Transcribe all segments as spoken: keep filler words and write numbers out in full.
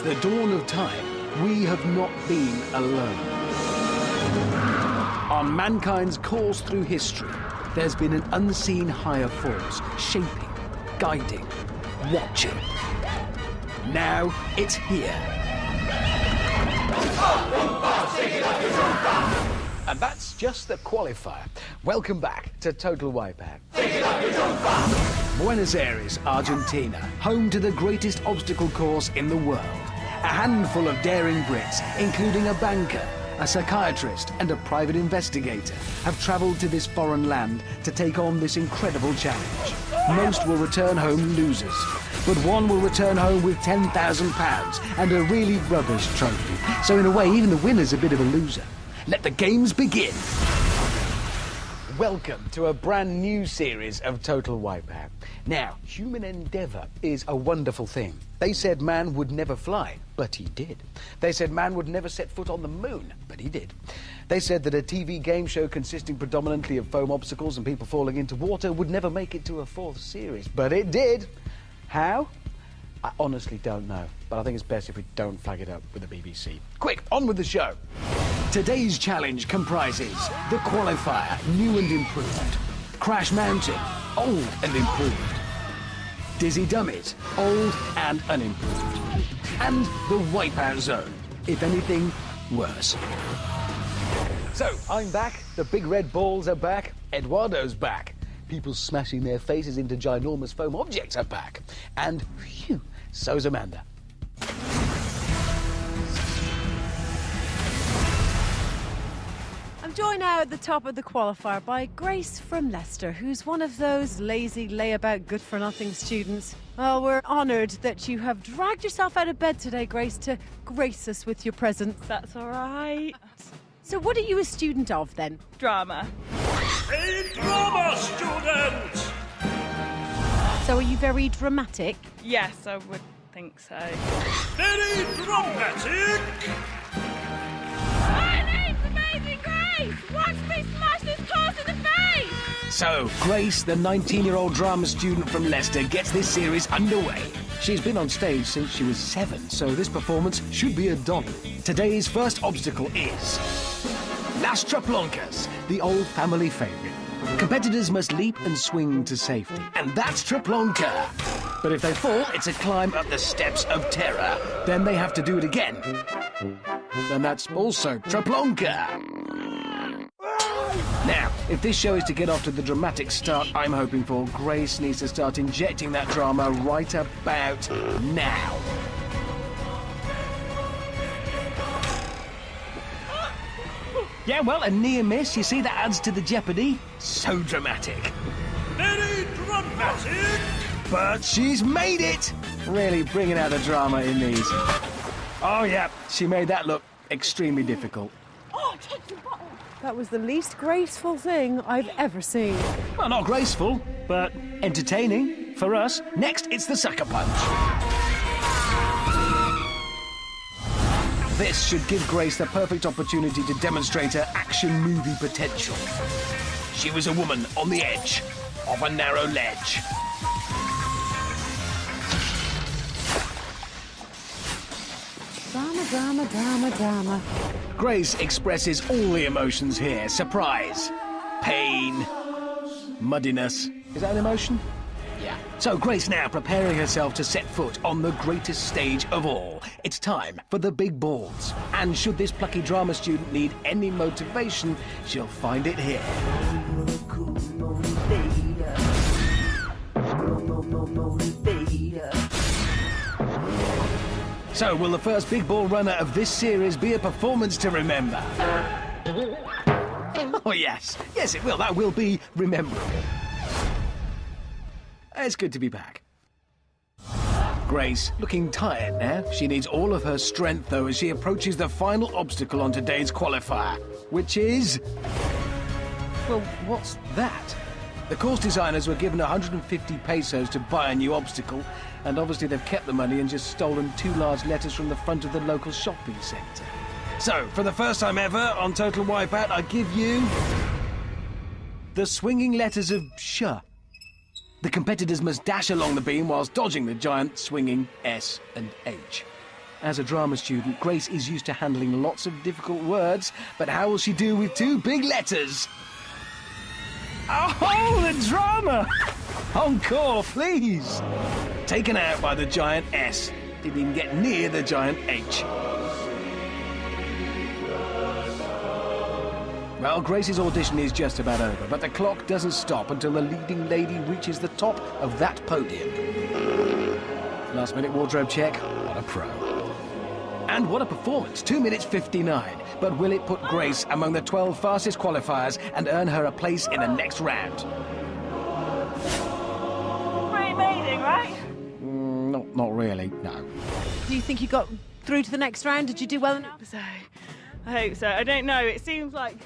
Since the dawn of time, we have not been alone. On mankind's course through history, there's been an unseen higher force shaping, guiding, watching. Now it's here. And that's just the qualifier. Welcome back to Total Wipeout. Buenos Aires, Argentina, home to the greatest obstacle course in the world. A handful of daring Brits, including a banker, a psychiatrist and a private investigator, have travelled to this foreign land to take on this incredible challenge. Most will return home losers, but one will return home with ten thousand pounds and a really rubbish trophy. So in a way, even the winner's a bit of a loser. Let the games begin. Welcome to a brand new series of Total Wipeout. Now, human endeavour is a wonderful thing. They said man would never fly, but he did. They said man would never set foot on the moon, but he did. They said that a T V game show consisting predominantly of foam obstacles and people falling into water would never make it to a fourth series, but it did. How? I honestly don't know, but I think it's best if we don't flag it up with the B B C. Quick, on with the show. Today's challenge comprises The Qualifier, new and improved; Crash Mountain, old and improved; Dizzy Dummies, old and unimproved; and The Wipeout Zone, if anything worse. So, I'm back, the big red balls are back, Eduardo's back, people smashing their faces into ginormous foam objects are back, and phew, so's Amanda. I'm joined now at the top of the qualifier by Grace from Leicester, who's one of those lazy, layabout, good-for-nothing students. Well, we're honoured that you have dragged yourself out of bed today, Grace, to grace us with your presence. That's all right. So what are you a student of, then? Drama. A drama student! So are you very dramatic? Yes, I would think so. Very dramatic! Watch me smash this car to the face! So, Grace, the nineteen-year-old drama student from Leicester, gets this series underway. She's been on stage since she was seven, so this performance should be a doddle. Today's first obstacle is Las Traplonkas, the old family favourite. Competitors must leap and swing to safety, and that's Traplonka. But if they fall, it's a climb up the steps of terror. Then they have to do it again. And that's also Traplonka. Now, if this show is to get off to the dramatic start I'm hoping for, Grace needs to start injecting that drama right about now. Yeah, well, a near miss, you see, that adds to the jeopardy. So dramatic. Very dramatic! But she's made it! Really bringing out the drama in these. Oh, yeah, she made that look extremely difficult. Oh, take the bottle! That was the least graceful thing I've ever seen. Well, not graceful, but entertaining for us. Next, it's the sucker punch. This should give Grace the perfect opportunity to demonstrate her action movie potential. She was a woman on the edge of a narrow ledge. Drama, drama, drama, drama. Grace expresses all the emotions here. Surprise, pain, muddiness. Is that an emotion? Yeah. So Grace now preparing herself to set foot on the greatest stage of all. It's time for the big boards. And should this plucky drama student need any motivation, she'll find it here. So, will the first big ball runner of this series be a performance to remember? Oh, yes. Yes, it will. That will be rememberable. It's good to be back. Grace, looking tired now. She needs all of her strength, though, as she approaches the final obstacle on today's qualifier, which is... well, what's that? The course designers were given one hundred fifty pesos to buy a new obstacle, and obviously they've kept the money and just stolen two large letters from the front of the local shopping centre. So, for the first time ever on Total Wipeout, I give you... the Swinging Letters of Shh. The competitors must dash along the beam whilst dodging the giant swinging S and H. As a drama student, Grace is used to handling lots of difficult words, but how will she do with two big letters? Oh, the drama! Encore, please! Taken out by the giant S. Didn't even get near the giant H. Well, Grace's audition is just about over, but the clock doesn't stop until the leading lady reaches the top of that podium. Last-minute wardrobe check. What a pro. And what a performance. two minutes fifty-nine. But will it put Grace among the twelve fastest qualifiers and earn her a place in the next round? Pretty amazing, right? Mm, not, not really, no. Do you think you got through to the next round? Did you do well enough? So, I hope so. I don't know. It seems like...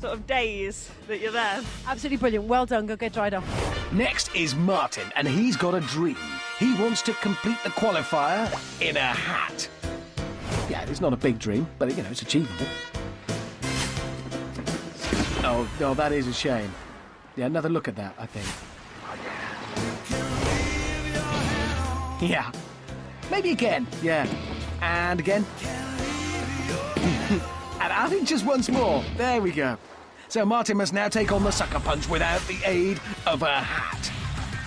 sort of days that you're there. Absolutely brilliant. Well done. Go get dried off. Next is Martin, and he's got a dream. He wants to complete the qualifier in a hat. Yeah, it's not a big dream, but, you know, it's achievable. Oh, oh, that is a shame. Yeah, another look at that, I think. Yeah. Maybe again. Yeah. And again. And I think just once more. There we go. So Martin must now take on the sucker punch without the aid of a hat.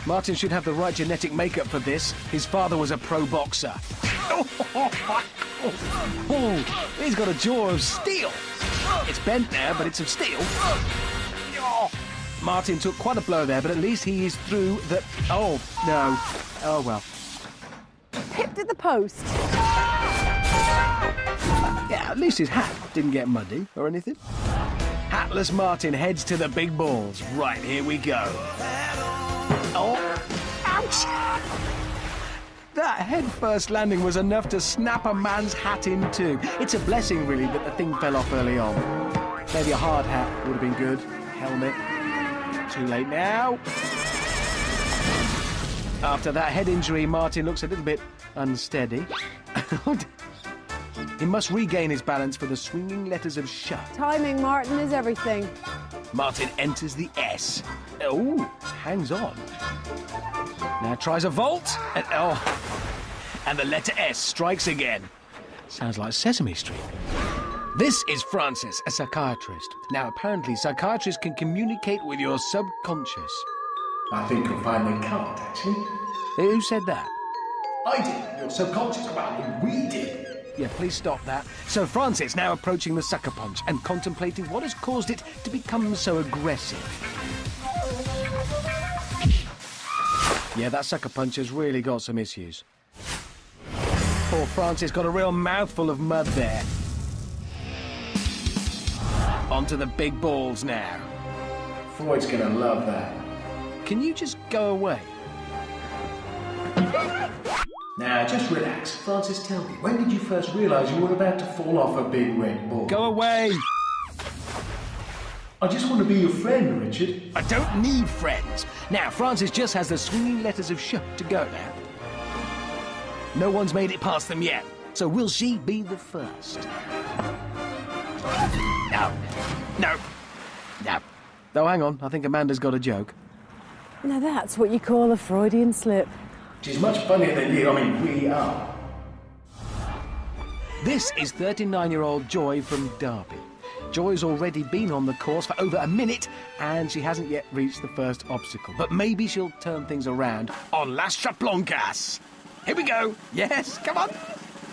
Martin should have the right genetic makeup for this. His father was a pro boxer. Oh, oh, oh, oh, oh. He's got a jaw of steel. It's bent now, but it's of steel. Oh. Martin took quite a blow there, but at least he is through the... Oh, no. Oh, well. Pipped at the post. Yeah, at least his hat didn't get muddy or anything. Hatless Martin heads to the big balls. Right, here we go. Oh, ouch! That head-first landing was enough to snap a man's hat in two. It's a blessing, really, that the thing fell off early on. Maybe a hard hat would have been good. Helmet. Too late now. After that head injury, Martin looks a little bit unsteady. He must regain his balance for the swinging letters of Shh. Timing, Martin, is everything. Martin enters the S. Oh, hangs on. Now tries a vault. And, oh, and the letter S strikes again. Sounds like Sesame Street. This is Francis, a psychiatrist. Now, apparently, psychiatrists can communicate with your subconscious. I think you'll find they can't, actually. Who said that? I did. Your subconscious, about we did. Yeah, please stop that. So Francis now approaching the sucker punch and contemplating what has caused it to become so aggressive. Yeah, that sucker punch has really got some issues. Poor Francis got a real mouthful of mud there. Onto the big balls now. Freud's gonna love that. Can you just go away? Now, just relax. Francis, tell me, when did you first realise you were about to fall off a big red ball? Go away! I just want to be your friend, Richard. I don't need friends. Now, Francis just has the swinging letters of Shh to go now. No one's made it past them yet, so will she be the first? No. No. No. Oh, hang on. I think Amanda's got a joke. Now, that's what you call a Freudian slip. She's much funnier than you. I mean, we are. This is thirty-nine-year-old Joy from Derby. Joy's already been on the course for over a minute, and she hasn't yet reached the first obstacle. But maybe she'll turn things around on Las Traploncas. Here we go. Yes, come on.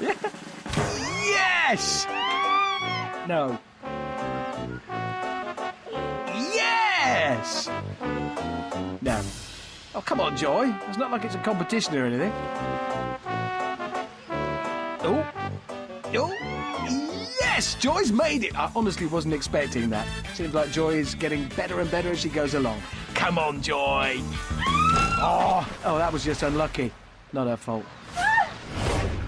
Yeah. Yes! No. Yes! No. Oh, come on, Joy. It's not like it's a competition or anything. Oh. Oh. Yes! Joy's made it! I honestly wasn't expecting that. Seems like Joy is getting better and better as she goes along. Come on, Joy! Oh, oh, that was just unlucky. Not her fault.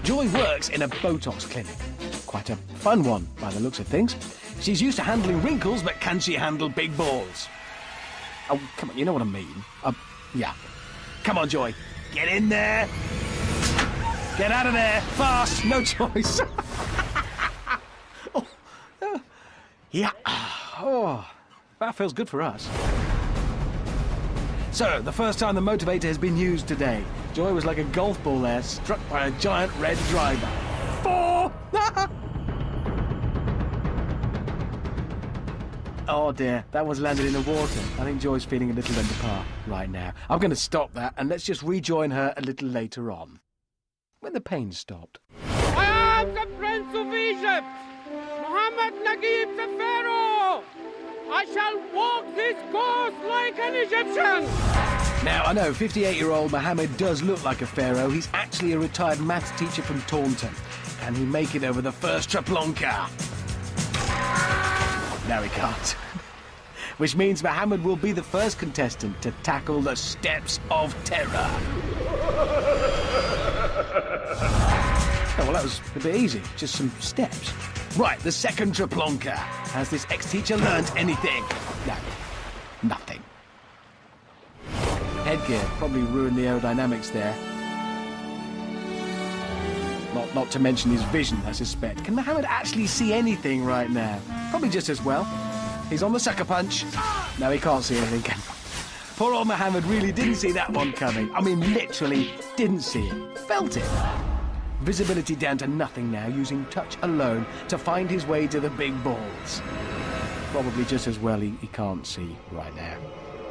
Joy works in a Botox clinic. Quite a fun one, by the looks of things. She's used to handling wrinkles, but can she handle big balls? Oh, come on, you know what I mean. I... Yeah. Come on, Joy. Get in there. Get out of there. Fast. No choice. Oh. Uh. Yeah. Oh. That feels good for us. So, the first time the motivator has been used today. Joy was like a golf ball there, struck by a giant red driver. four! Oh dear, that was landed in the water. I think Joy's feeling a little under par right now. I'm going to stop that and let's just rejoin her a little later on. When the pain stopped. I am the Prince of Egypt! Muhammad Naguib the Pharaoh! I shall walk this course like an Egyptian! Now, I know fifty-eight-year-old Mohammed does look like a pharaoh. He's actually a retired maths teacher from Taunton. Can he make it over the first Traplonka? No, he can't. Which means Mohammed will be the first contestant to tackle the Steps of Terror. Oh, well, that was a bit easy. Just some steps. Right, the second Traplonka. Has this ex-teacher learned anything? No. Nothing. Headgear probably ruined the aerodynamics there. Not, not to mention his vision, I suspect. Can Mohammed actually see anything right now? Probably just as well. He's on the sucker punch. No, he can't see anything, can he? Poor old Mohammed really didn't see that one coming. I mean, literally didn't see it. Felt it. Visibility down to nothing now, using touch alone to find his way to the big balls. Probably just as well he, he can't see right now.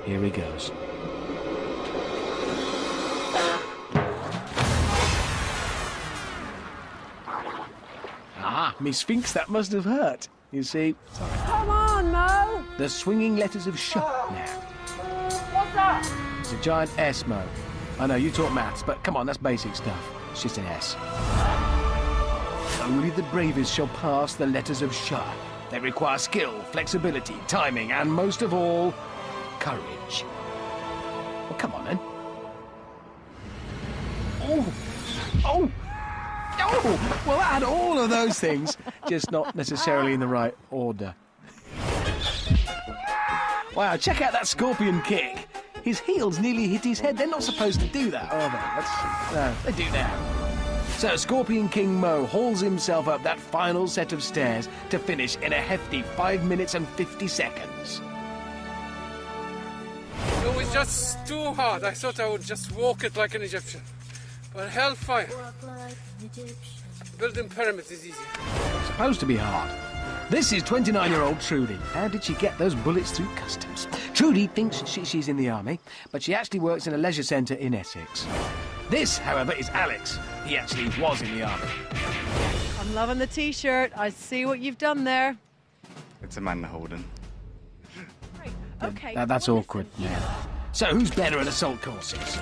Here he goes. Ah, me Sphinx, that must have hurt. You see? Sorry. Come on, Mo! The Swinging Letters of Shh now. What's that? It's a giant S, Mo. I know, you taught maths, but come on, that's basic stuff. It's just an S. Only the bravest shall pass the Letters of Shh. They require skill, flexibility, timing, and most of all, courage. Well, come on, then. Oh! Oh! Oh! Well, that had all of those things, just not necessarily in the right order. Wow, check out that scorpion kick. His heels nearly hit his head. They're not supposed to do that, are they? That's, no, they do now. So Scorpion King Mo hauls himself up that final set of stairs to finish in a hefty five minutes and fifty seconds. It was just too hard. I thought I would just walk it like an Egyptian. But hellfire. Building pyramids is easy. It's supposed to be hard. This is twenty-nine-year-old Trudy. How did she get those bullets through customs? Trudy thinks she, she's in the army, but she actually works in a leisure centre in Essex. This, however, is Alex. He actually was in the army. I'm loving the T-shirt. I see what you've done there. It's Amanda Holden. Right, OK. Now, that's awkward, yeah. So who's better at assault courses?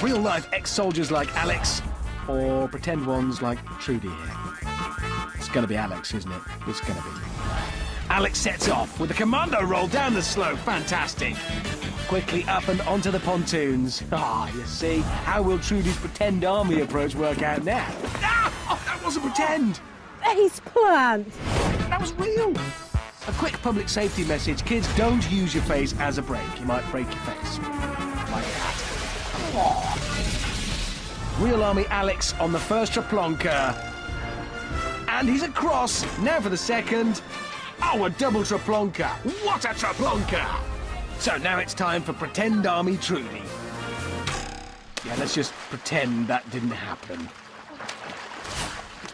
Real-life ex-soldiers like Alex or pretend ones like Trudy here? It's going to be Alex, isn't it? It's going to be. Alex sets off with a commando roll down the slope. Fantastic. Quickly up and onto the pontoons. Ah, oh, you see? How will Trudy's pretend army approach work out now? Ah! Oh, that wasn't pretend. Face plant. That was real. A quick public safety message. Kids, don't use your face as a brake. You might break your face. Like that. Oh. Real army Alex on the first Traplonka. And he's across. Now for the second. Oh, a double Traplonka. What a Traplonka! So now it's time for Pretend Army Trudy. Yeah, let's just pretend that didn't happen.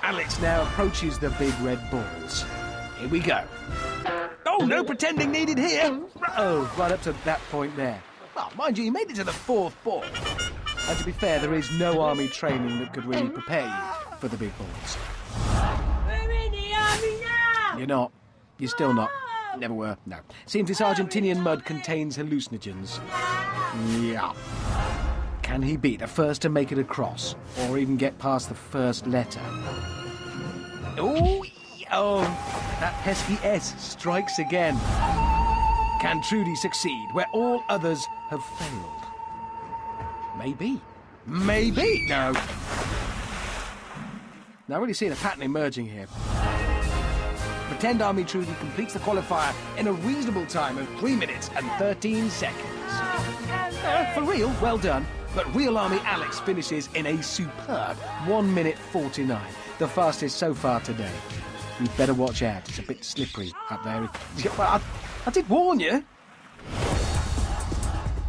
Alex now approaches the big red balls. Here we go. Oh, no pretending needed here. Oh, right up to that point there. Well, mind you, he made it to the fourth ball. And to be fair, there is no army training that could really prepare you for the big balls. You're not. You're still not. Never were. No. Seems this Argentinian mud contains hallucinogens. Yeah. Can he be the first to make it across? Or even get past the first letter? Ooh, oh, that pesky S strikes again. Can Trudy succeed where all others have failed? Maybe. Maybe. No. Now, I've really seen a pattern emerging here. Pretend Army Trudy completes the qualifier in a reasonable time of three minutes and thirteen seconds. Uh, for real, well done. But Real Army Alex finishes in a superb one minute forty-nine, the fastest so far today. You'd better watch out. It's a bit slippery up there. Well, I, I did warn you.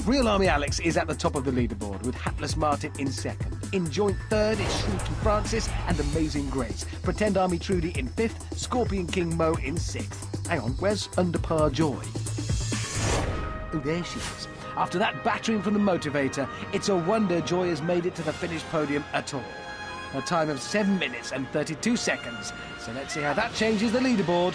Real Army Alex is at the top of the leaderboard with Hatless Martin in second. In joint third is Shrewton Francis and Amazing Grace. Pretend Army Trudy in fifth, Scorpion King Mo in sixth. Hang on, where's Underpar Joy? Oh, there she is. After that battering from the motivator, it's a wonder Joy has made it to the finish podium at all. A time of seven minutes and thirty-two seconds. So let's see how that changes the leaderboard.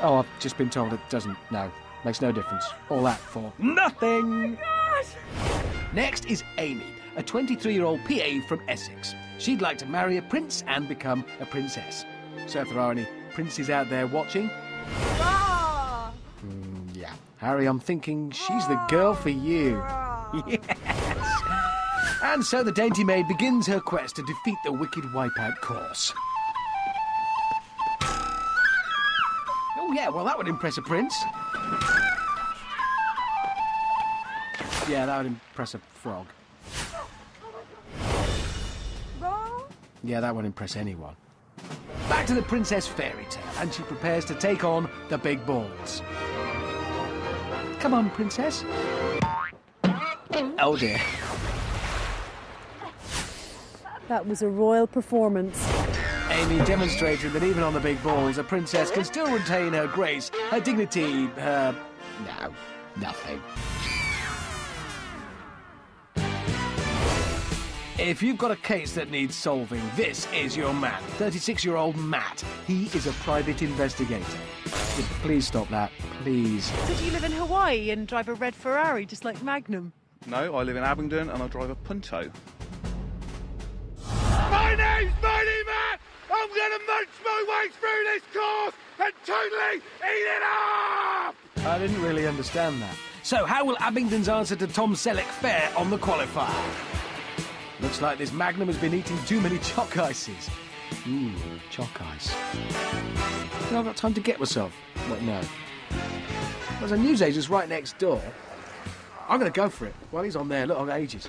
Oh, I've just been told it doesn't. No, makes no difference. All that for nothing! Oh my gosh! Next is Amy, a twenty-three-year-old P A from Essex. She'd like to marry a prince and become a princess. So if there are any princes out there watching... Ah! Mm, yeah. Harry, I'm thinking she's the girl for you. Ah! Yes! And so the dainty maid begins her quest to defeat the wicked Wipeout course. Oh, yeah, well, that would impress a prince. Yeah, that would impress a frog. Yeah, that won't impress anyone. Back to the Princess Fairy Tale, and she prepares to take on the big balls. Come on, Princess. Oh dear. That was a royal performance. Amy demonstrated that even on the big balls, a princess can still retain her grace, her dignity, her... No, nothing. If you've got a case that needs solving, this is your man, thirty-six-year-old Matt. He is a private investigator. Please stop that, please. So do you live in Hawaii and drive a red Ferrari just like Magnum? No, I live in Abingdon and I drive a Punto. My name's Mighty Matt! I'm gonna munch my way through this course and totally eat it up! I didn't really understand that. So how will Abingdon's answer to Tom Selleck fare on the qualifier? Looks like this Magnum has been eating too many chalk ices. Mmm, chalk ice. I've got time to get myself. What, no. There's a newsagent's right next door. I'm going to go for it. While he's on there, look, I've got ages.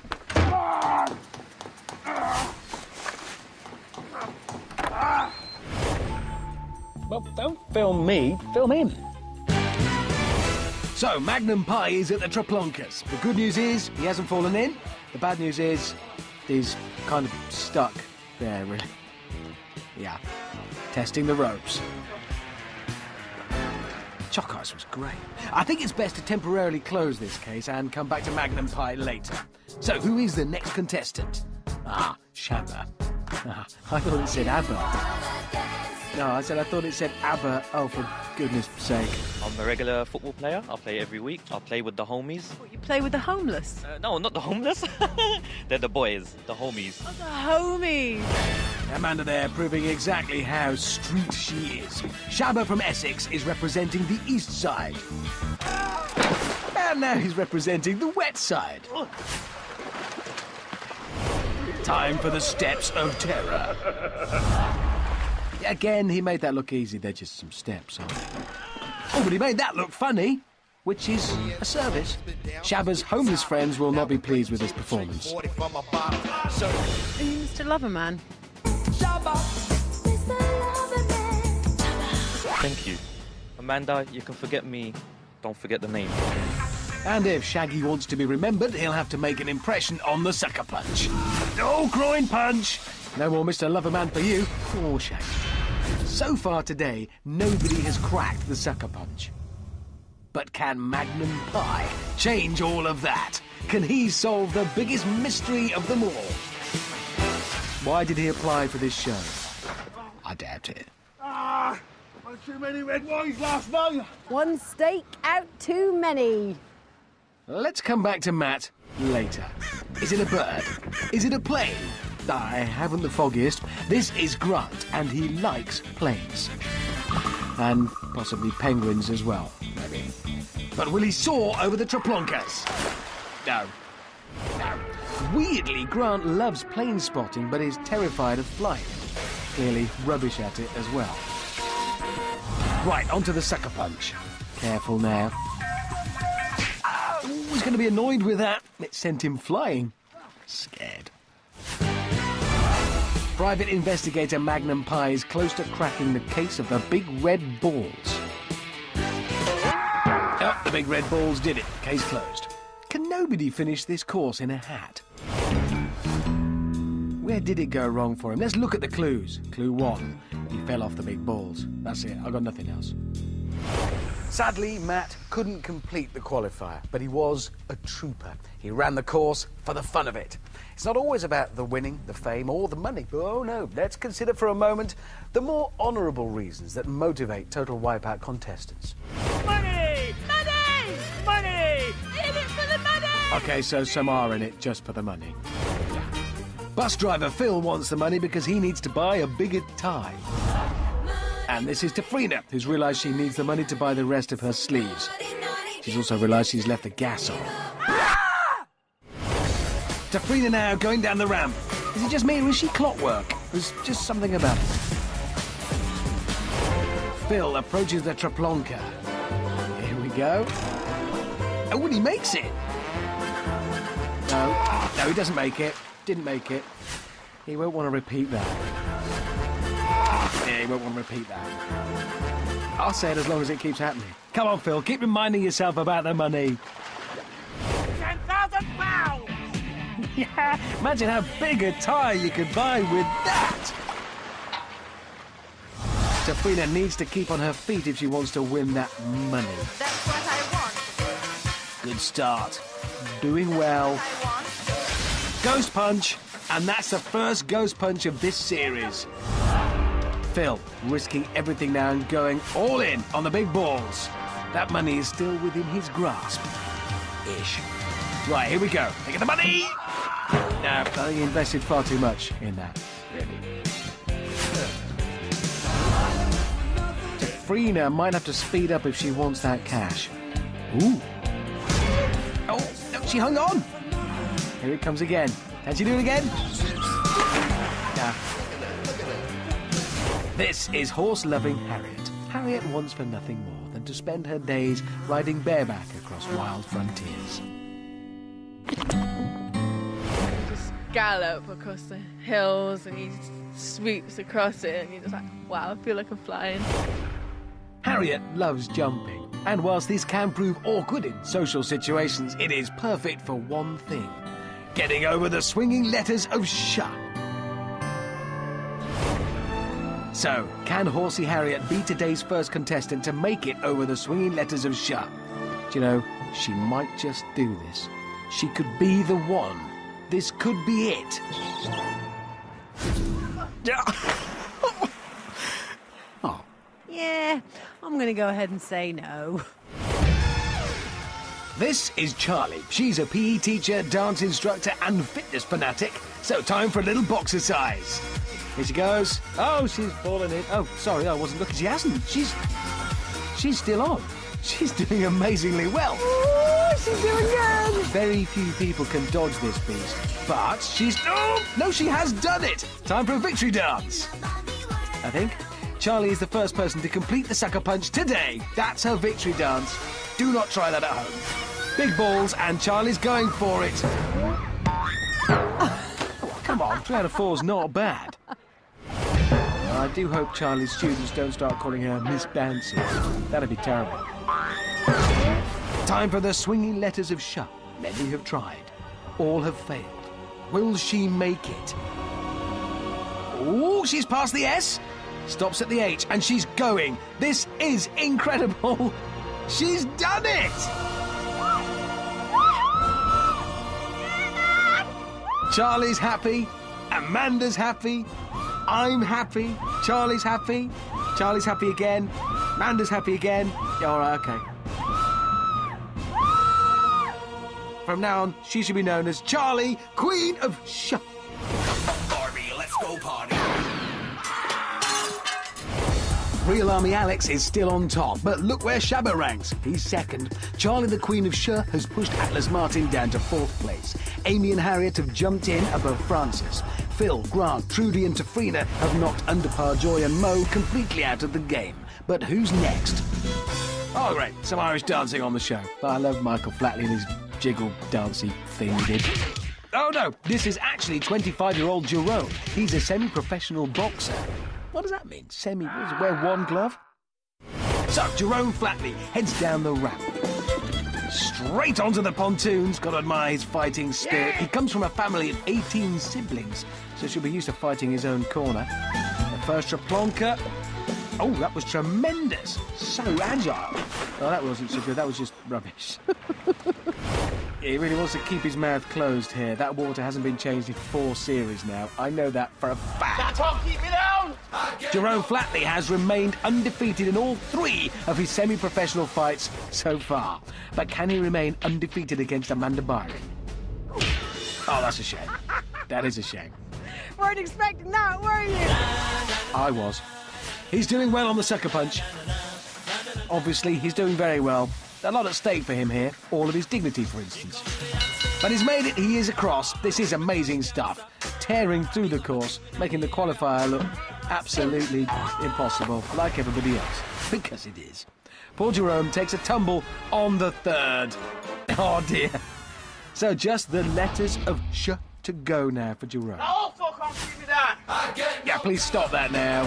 Well, don't film me, film him. So, Magnum Pie is at the Traplonkas. The good news is he hasn't fallen in. The bad news is... he's kind of stuck there, really. Yeah. Testing the ropes. Chalk ice was great. I think it's best to temporarily close this case and come back to Magnum Pie later. So, who is the next contestant? Ah, Shabba. Ah, I thought it said ABBA. No, I said I thought it said ABBA. Oh, for goodness sake. I'm a regular football player. I play every week. I play with the homies. What, you play with the homeless? Uh, no, not the homeless. They're the boys, the homies. Oh, the homies! Amanda there proving exactly how street she is. Shabba from Essex is representing the east side. And now he's representing the wet side. Oh. Time for the steps of terror. Again, he made that look easy. They're just some steps, aren't they? Oh, but he made that look funny, which is a service. Shabba's homeless friends will not be pleased with his performance. Are you Mister Loverman? Thank you. Amanda, you can forget me. Don't forget the name. And if Shaggy wants to be remembered, he'll have to make an impression on the sucker punch. No groin punch! No more Mister Loverman for you, or Shaggy. So far today, nobody has cracked the sucker punch. But can Magnum Pie change all of that? Can he solve the biggest mystery of them all? Why did he apply for this show? I doubt it. Ah! One too many red wines last night! One steak out too many. Let's come back to Matt later. Is it a bird? Is it a plane? I haven't the foggiest. This is Grant, and he likes planes. And possibly penguins as well, maybe. But will he soar over the Traplonkas? No. No. Weirdly, Grant loves plane spotting, but is terrified of flying. Clearly rubbish at it as well. Right, onto the sucker punch. Careful now. Oh, he's going to be annoyed with that. It sent him flying. Scared. Private investigator Magnum Pie is close to cracking the case of the big red balls. Oh, the big red balls did it. Case closed. Can nobody finish this course in a hat? where did it go wrong for him? Let's look at the clues. Clue one, he fell off the big balls. That's it, I've got nothing else. Sadly, Matt couldn't complete the qualifier, but he was a trooper. He ran the course for the fun of it. It's not always about the winning, the fame, or the money. Oh, no, let's consider for a moment the more honourable reasons that motivate Total Wipeout contestants. Money! Money! Money! In it for the money! OK, so some are in it just for the money. Yeah. Bus driver Phil wants the money because he needs to buy a bigger tie. And this is Tafrina, who's realised she needs the money to buy the rest of her sleeves. She's also realised she's left the gas on. Ah! Tafrina now going down the ramp. Is it just me or is she clockwork? There's just something about it. Phil approaches the Traplonka. Here we go. Oh, and he makes it. No, no, he doesn't make it. Didn't make it. He won't want to repeat that. Yeah, you won't want to repeat that. I'll say it as long as it keeps happening. Come on, Phil, keep reminding yourself about the money. ten thousand pounds! Yeah, imagine how big a tie you could buy with that! Tafrina needs to keep on her feet if she wants to win that money. That's what I want. Good start. Doing well. Ghost punch, and that's the first ghost punch of this series. Phil, risking everything now and going all in on the big balls. That money is still within his grasp. Ish. Right, here we go. Take the money! No, I invested far too much in that, really. Tafrina might have to speed up if she wants that cash. Ooh. Oh, no, she hung on. Here it comes again. Can she do it again? No. This is horse-loving Harriet. Harriet wants for nothing more than to spend her days riding bareback across wild frontiers. You just gallop across the hills and he sweeps across it and you're just like, wow, I feel like I'm flying. Harriet loves jumping, and whilst this can prove awkward in social situations, it is perfect for one thing, getting over the swinging letters of Shh. So, can Horsey Harriet be today's first contestant to make it over the swinging letters of Shh? Do you know, she might just do this. She could be the one. This could be it. Oh. Yeah, I'm going to go ahead and say no. This is Charlie. She's a P E teacher, dance instructor and fitness fanatic. So time for a little boxercise. Here she goes. Oh, she's fallen in. Oh, sorry, I wasn't looking. She hasn't. She's... She's still on. She's doing amazingly well. Ooh, she's doing good. Very few people can dodge this beast, but she's... Oh, no, she has done it. Time for a victory dance, I think. Charlie is the first person to complete the sucker punch today. That's her victory dance. Do not try that at home. Big balls, and Charlie's going for it. Come on, three out of four's not bad. I do hope Charlie's students don't start calling her Miss Bouncy. That'd be terrible. Time for the swinging letters of Shh. Many have tried. All have failed. Will she make it? Ooh, she's past the S. Stops at the H, and she's going. This is incredible. She's done it! Charlie's happy. Amanda's happy. I'm happy. Charlie's happy. Charlie's happy again. Amanda's happy again. Yeah, all right, OK. From now on, she should be known as Charlie, Queen of Shh. Barbie, let's go party. Real Army Alex is still on top, but look where Shabba ranks. He's second. Charlie, the Queen of Shh, has pushed Atlas Martin down to fourth place. Amy and Harriet have jumped in above Francis. Phil, Grant, Trudy and Tafrina have knocked Underpar Joy and Mo completely out of the game. But who's next? Oh, great, some Irish dancing on the show. I love Michael Flatley and his jiggle dancey thing he did. Oh, no, this is actually twenty-five-year-old Jerome. He's a semi-professional boxer. What does that mean? Semi, does he wear one glove? So, Jerome Flatley heads down the ramp. Straight onto the pontoons. Got to admire his fighting spirit. He comes from a family of eighteen siblings, so should be used to fighting his own corner. The first Traplonka. Oh, that was tremendous. So agile. Oh, that wasn't so good. That was just rubbish. He really wants to keep his mouth closed here. That water hasn't been changed in four series now. I know that for a fact. That won't keep me down! Jerome Flatley has remained undefeated in all three of his semi-professional fights so far. But can he remain undefeated against Amanda Byron? Oh, that's a shame. That is a shame. Weren't expecting that, were you? I was. He's doing well on the sucker punch. Obviously, he's doing very well. A lot at stake for him here, all of his dignity, for instance. But he's made it, he is across. This is amazing stuff. Tearing through the course, making the qualifier look absolutely impossible, like everybody else, because it is. Poor Jerome takes a tumble on the third. Oh, dear. So just the letters of Shh to go now for Jerome. Oh, fuck off, give me that. Yeah, please stop that now.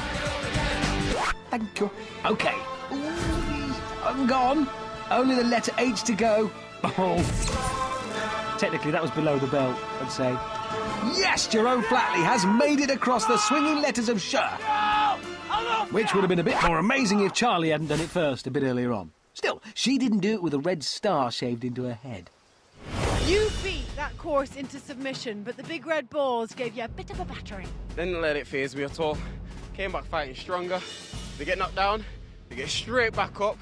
Thank you. OK. I'm gone. Only the letter H to go. Oh. Technically, that was below the belt, I'd say. Yes, Jerome Flatley has made it across the swinging letters of Shh. Which would have been a bit more amazing if Charlie hadn't done it first a bit earlier on. Still, she didn't do it with a red star shaved into her head. You beat that course into submission, but the big red balls gave you a bit of a battering. Didn't let it faze me at all. Came back fighting stronger. They get knocked down. You get straight back up,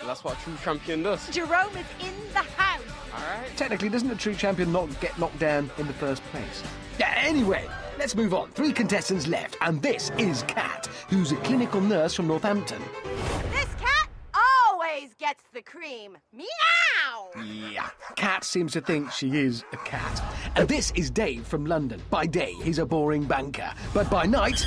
and that's what a true champion does. Jerome is in the house. All right. Technically, doesn't a true champion not get knocked down in the first place? Yeah, anyway, let's move on. Three contestants left, and this is Kat, who's a clinical nurse from Northampton. This cat always gets the cream. Meow! Yeah. Kat seems to think she is a cat. And this is Dave from London. By day, he's a boring banker, but by night...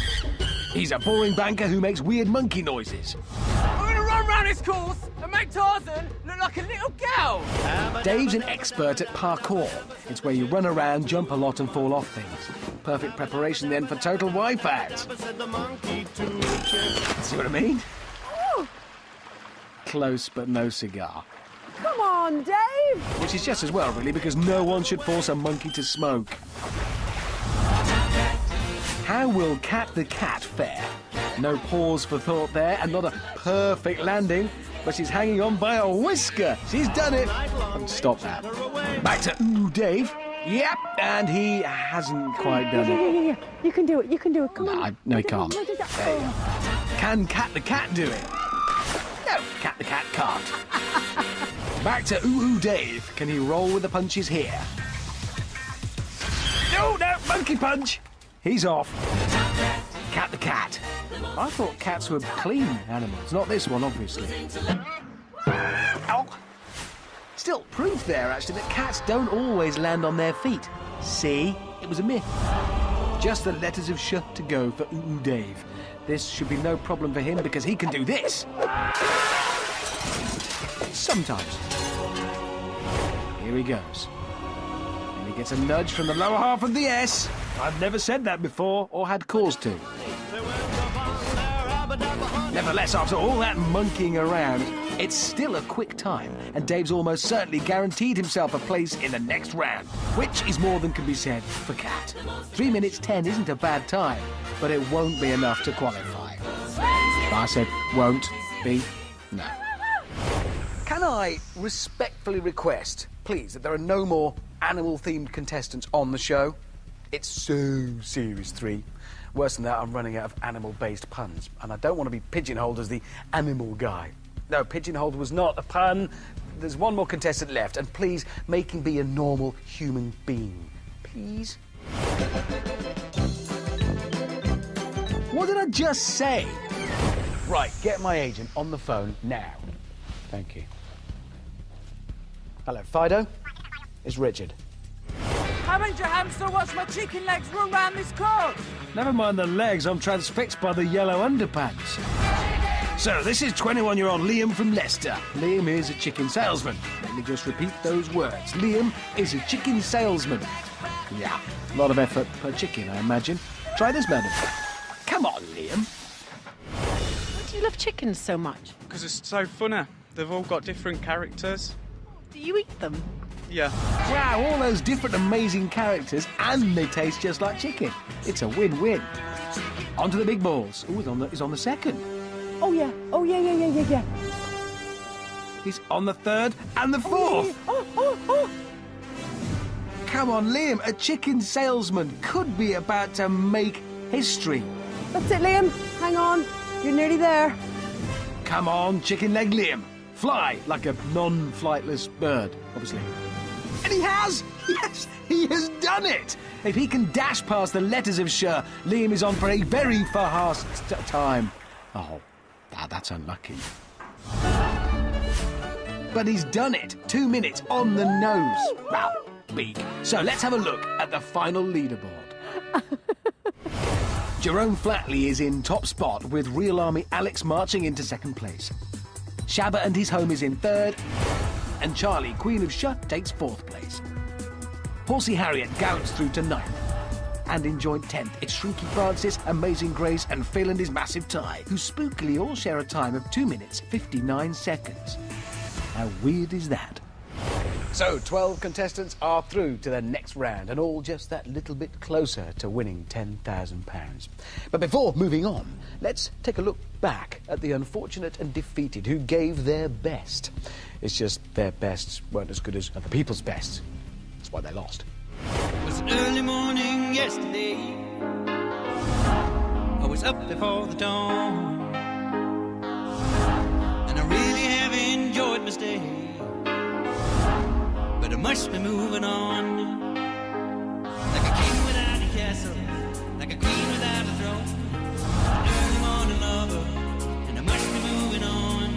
He's a boring banker who makes weird monkey noises. I'm gonna run round this course and make Tarzan look like a little girl. Dave's an expert at parkour. It's where you run around, jump a lot and fall off things. Perfect preparation then for Total Wipeout. See what I mean? Ooh. Close but no cigar. Come on, Dave! Which is just as well, really, because no one should force a monkey to smoke. How will Cat the Cat fare? No pause for thought there, and not a perfect landing, but she's hanging on by a whisker. She's done it. And stop that. Back to Ooh, Dave. Yep, and he hasn't quite done yeah, yeah, yeah, yeah. it. You can do it, you can do it, come nah, on. No, he can't. There you go. Can Cat the Cat do it? No, Cat the Cat can't. Back to Ooh, Ooh, Dave. Can he roll with the punches here? No, no, monkey punch. He's off. Cat the Cat. I thought cats were clean animals. Not this one, obviously. Ow. Still proof there, actually, that cats don't always land on their feet. See? It was a myth. Just the letters of Shh to go for Ooh Ooh Dave. This should be no problem for him because he can do this. Sometimes. Here he goes. And he gets a nudge from the lower half of the S. I've never said that before, or had cause to. Nevertheless, after all that monkeying around, it's still a quick time, and Dave's almost certainly guaranteed himself a place in the next round, which is more than can be said for Cat. Three minutes ten isn't a bad time, but it won't be enough to qualify. I said won't be no. Can I respectfully request, please, that there are no more animal-themed contestants on the show? It's so serious, three. Worse than that, I'm running out of animal-based puns, and I don't want to be pigeonholed as the animal guy. No, pigeonholed was not a pun. There's one more contestant left, and please, make him be a normal human being. Please? What did I just say? Right, get my agent on the phone now. Thank you. Hello, Fido? It's Richard. Haven't your hamster watched my chicken legs run round this court? Never mind the legs, I'm transfixed by the yellow underpants. So this is twenty-one-year-old Liam from Leicester. Liam is a chicken salesman. Let me just repeat those words. Liam is a chicken salesman. Yeah, a lot of effort per chicken, I imagine. Try this, madam. Come on, Liam. Why do you love chickens so much? Because it's so funner. They've all got different characters. Do you eat them? Yeah. Wow, all those different amazing characters, and they taste just like chicken. It's a win-win. On to the big balls. Ooh, it's on the, it's on the second. Oh, yeah. Oh, yeah, yeah, yeah, yeah, yeah. He's on the third and the fourth. Oh, yeah, yeah. Oh, oh, oh. Come on, Liam. A chicken salesman could be about to make history. That's it, Liam. Hang on. You're nearly there. Come on, chicken leg Liam. Fly like a non-flightless bird, obviously. And he has! Yes, he has done it! If he can dash past the letters of Shh, Liam is on for a very fast time. Oh, that, that's unlucky. But he's done it. Two minutes on the nose. Wow, big. So let's have a look at the final leaderboard. Jerome Flatley is in top spot with Real Army Alex marching into second place. Shabba and his home is in third. And Charlie, Queen of Shh, takes fourth place. Horsey Harriet gallops through to ninth. And in joint tenth, it's Shrinky Francis, Amazing Grace, and Phil and his massive tie, who spookily all share a time of two minutes, fifty-nine seconds. How weird is that? So, twelve contestants are through to the next round, and all just that little bit closer to winning ten thousand pounds. But before moving on, let's take a look back at the unfortunate and defeated who gave their best. It's just their bests weren't as good as other people's best. That's why they lost. It was early morning yesterday. I was up before the dawn, and I really have enjoyed my stay. But I must be moving on. Like a king without a castle, like a queen without a throne. An early morning lover, and I must be moving on.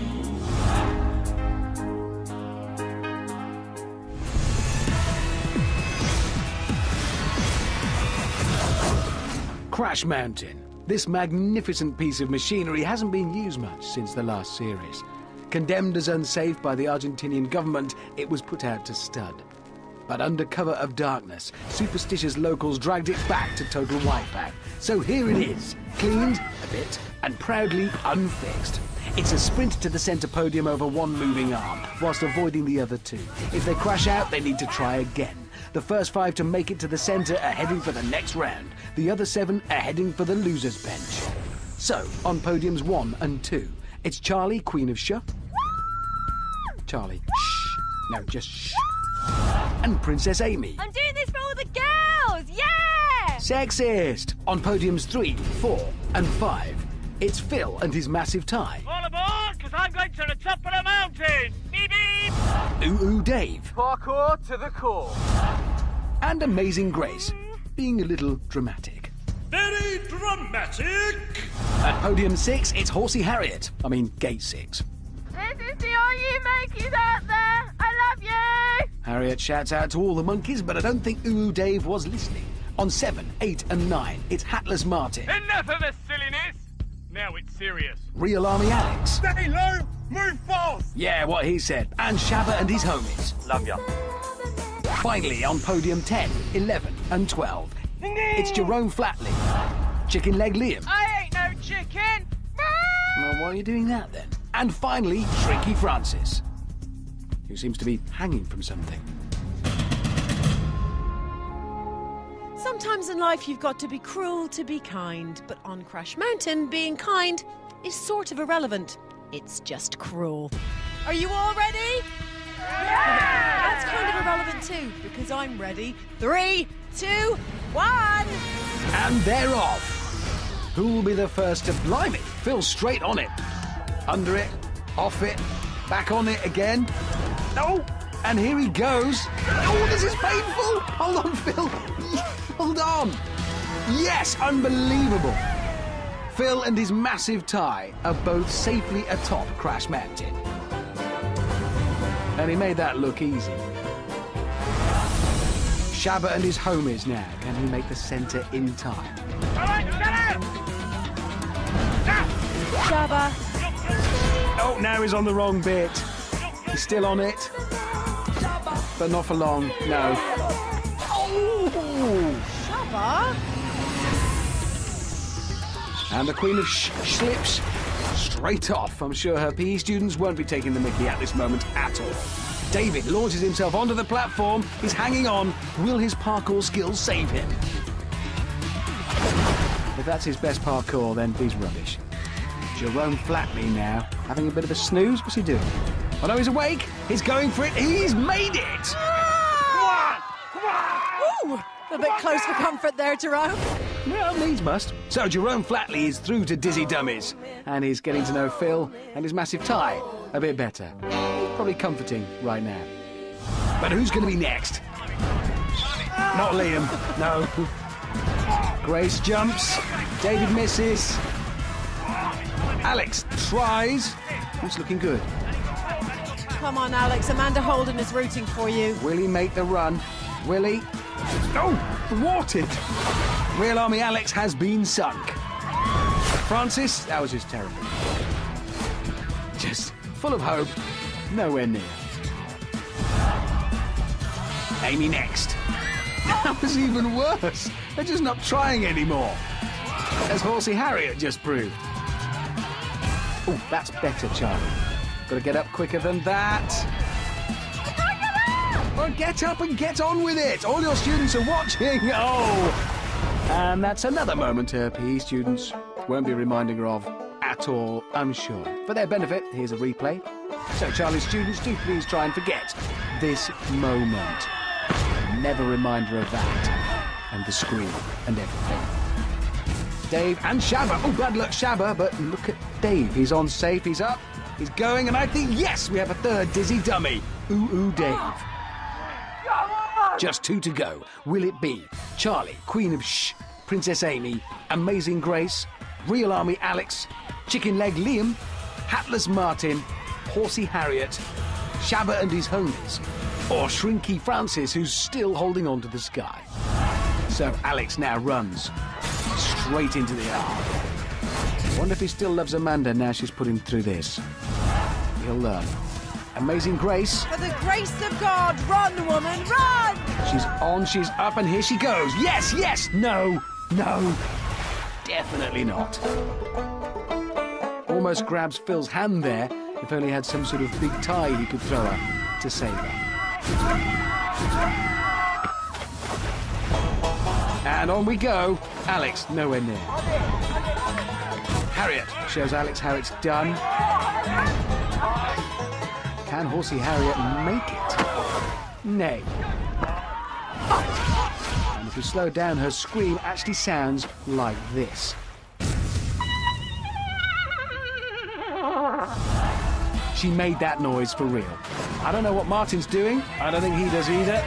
Crash Mountain. This magnificent piece of machinery hasn't been used much since the last series. Condemned as unsafe by the Argentinian government, it was put out to stud. But under cover of darkness, superstitious locals dragged it back to Total Wipeout. So here it is, cleaned a bit and proudly unfixed. It's a sprint to the centre podium over one moving arm, whilst avoiding the other two. If they crash out, they need to try again. The first five to make it to the centre are heading for the next round. The other seven are heading for the loser's bench. So, on podiums one and two, it's Charlie, Queen of Shh. Charlie, shh. No, just shh. And Princess Amy. I'm doing this for all the girls, yeah! Sexist. On podiums three, four, and five, it's Phil and his massive tie. All aboard, because I'm going to the top of the mountain. Beep, beep. Ooh, ooh, Dave. Parkour to the core. And Amazing Grace, being a little dramatic. Very dramatic. At podium six, it's Horsey Harriet. I mean, gate six. This is to all you monkeys out there. I love you. Harriet shouts out to all the monkeys, but I don't think Ooh Dave was listening. On seven, eight, and nine, it's Hatless Martin. Enough of the silliness. Now it's serious. Real Army Alex. Stay low, move fast. Yeah, what he said. And Shabba and his homies. Love ya. Finally, on podium ten, eleven, and twelve, it's Jerome Flatley. Chicken Leg Liam. I ain't no chicken. Well, why are you doing that then? And finally, Shrinky Francis, who seems to be hanging from something. Sometimes in life you've got to be cruel to be kind, but on Crash Mountain, being kind is sort of irrelevant. It's just cruel. Are you all ready? Yeah! That's kind of irrelevant too, because I'm ready. Three, two, one! And they're off. Who'll be the first to blime it? Phil straight on it. Under it, off it, back on it again. No! Oh, and here he goes. Oh, this is painful! Hold on, Phil. Hold on. Yes, unbelievable. Phil and his massive tie are both safely atop Crash Mountain. And he made that look easy. Shabba and his homies now. Can he make the centre in time? All right, get out! Ah! Shabba. Oh, now he's on the wrong bit. He's still on it. But not for long, no. Oh! Shabba! And the Queen of Shh slips straight off. I'm sure her P E students won't be taking the mickey at this moment at all. David launches himself onto the platform. He's hanging on. Will his parkour skills save him? If that's his best parkour, then he's rubbish. Jerome Flatley now. Having a bit of a snooze? What's he doing? Oh no, he's awake. He's going for it. He's made it! Ooh, a bit close for comfort there, Jerome. Well, needs must. So Jerome Flatley is through to Dizzy Dummies. And he's getting to know Phil and his massive tie a bit better. Probably comforting right now. But who's going to be next? Not Liam. No. Grace jumps. David misses. Alex tries. It's looking good. Come on, Alex. Amanda Holden is rooting for you. Will he make the run? Will he? Oh, thwarted. Real Army Alex has been sunk. Francis, that was just terrible. Just full of hope, nowhere near. Amy next. That was even worse. They're just not trying anymore. As Horsey Harriet just proved. Oh, that's better, Charlie. Gotta get up quicker than that. Well, get up and get on with it. All your students are watching. Oh! And that's another moment her P E students won't be reminding her of at all, I'm sure. For their benefit, here's a replay. So, Charlie's students, do please try and forget this moment. Never remind her of that. And the screen and everything. Dave and Shabba. Oh, bad luck, Shabba. But look at Dave. He's on safe. He's up. He's going. And I think, yes, we have a third Dizzy Dummy. Ooh, ooh, Dave. Just two to go. Will it be Charlie, Queen of Shh, Princess Amy, Amazing Grace, Real Army Alex, Chicken Leg Liam, Hatless Martin, Horsey Harriet, Shabba and his homies, or Shrinky Francis, who's still holding on to the sky? So Alex now runs straight into the arm. Wonder if he still loves Amanda now she's put him through this. He'll learn. Amazing Grace. For the grace of God, run, woman, run! She's on, she's up, and here she goes. Yes, yes, no, no, definitely not. Almost grabs Phil's hand there. If only he had some sort of big tie he could throw her to save her. And on we go. Alex, nowhere near. Harriet shows Alex how it's done. Can Horsey Harriet make it? Nay. Oh. And if we slow down, her scream actually sounds like this. She made that noise for real. I don't know what Martin's doing. I don't think he does either.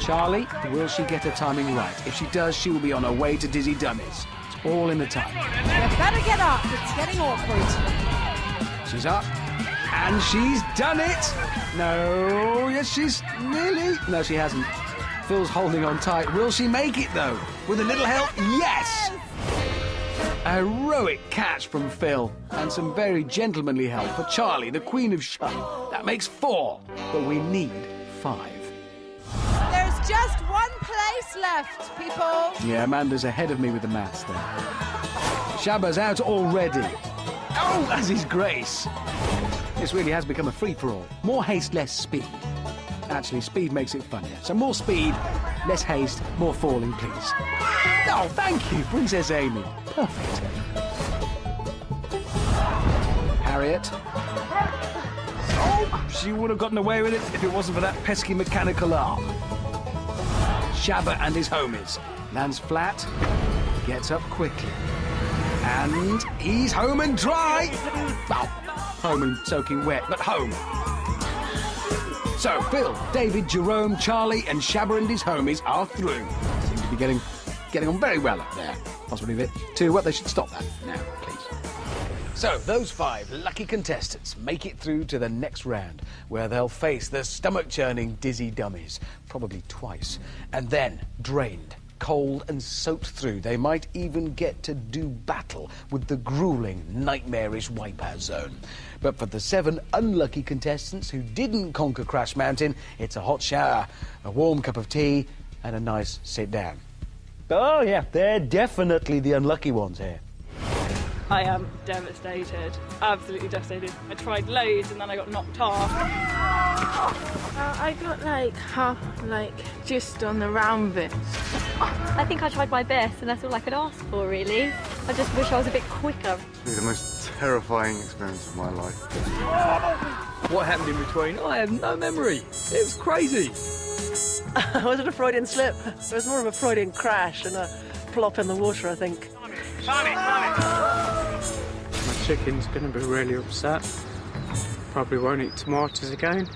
Charlie, will she get her timing right? If she does, she will be on her way to Dizzy Dummies. It's all in the time. You better get up. It's getting awkward. She's up. And she's done it! No, yes, she's nearly... No, she hasn't. Phil's holding on tight. Will she make it, though? With a little help, yes! A heroic catch from Phil, and some very gentlemanly help for Charlie, the Queen of Shh. That makes four, but we need five. There's just one place left, people. Yeah, Amanda's ahead of me with the maths there. Shabba's out already. Oh, that's his grace. This really has become a free-for-all. More haste, less speed. Actually, speed makes it funnier. So more speed, less haste, more falling, please. Oh, thank you, Princess Amy. Perfect. Harriet. Oh, she would have gotten away with it if it wasn't for that pesky mechanical arm. Shabba and his homies. Lands flat, gets up quickly. And he's home and dry. Oh. Home and soaking wet, but home. So, Phil, David, Jerome, Charlie, and Shabba and his homies are through. Seem to be getting getting on very well up there. Possibly a bit too wet. They should stop that now, please. So, those five lucky contestants make it through to the next round, where they'll face the stomach-churning Dizzy Dummies, probably twice, and then drained, cold and soaked through. They might even get to do battle with the grueling, nightmarish Wipeout Zone. But for the seven unlucky contestants who didn't conquer Crash Mountain, it's a hot shower, a warm cup of tea, and a nice sit-down. Oh, yeah, they're definitely the unlucky ones here. I am devastated, absolutely devastated. I tried loads and then I got knocked off. Uh, I got like half, like just on the round bit. I think I tried my best, and that's all I could ask for, really. I just wish I was a bit quicker. It's really the most terrifying experience of my life. What happened in between? I have no memory. It was crazy. I wasn't a Freudian slip. It was more of a Freudian crash and a plop in the water, I think. Simon, Simon. My chicken's going to be really upset. Probably won't eat tomatoes again.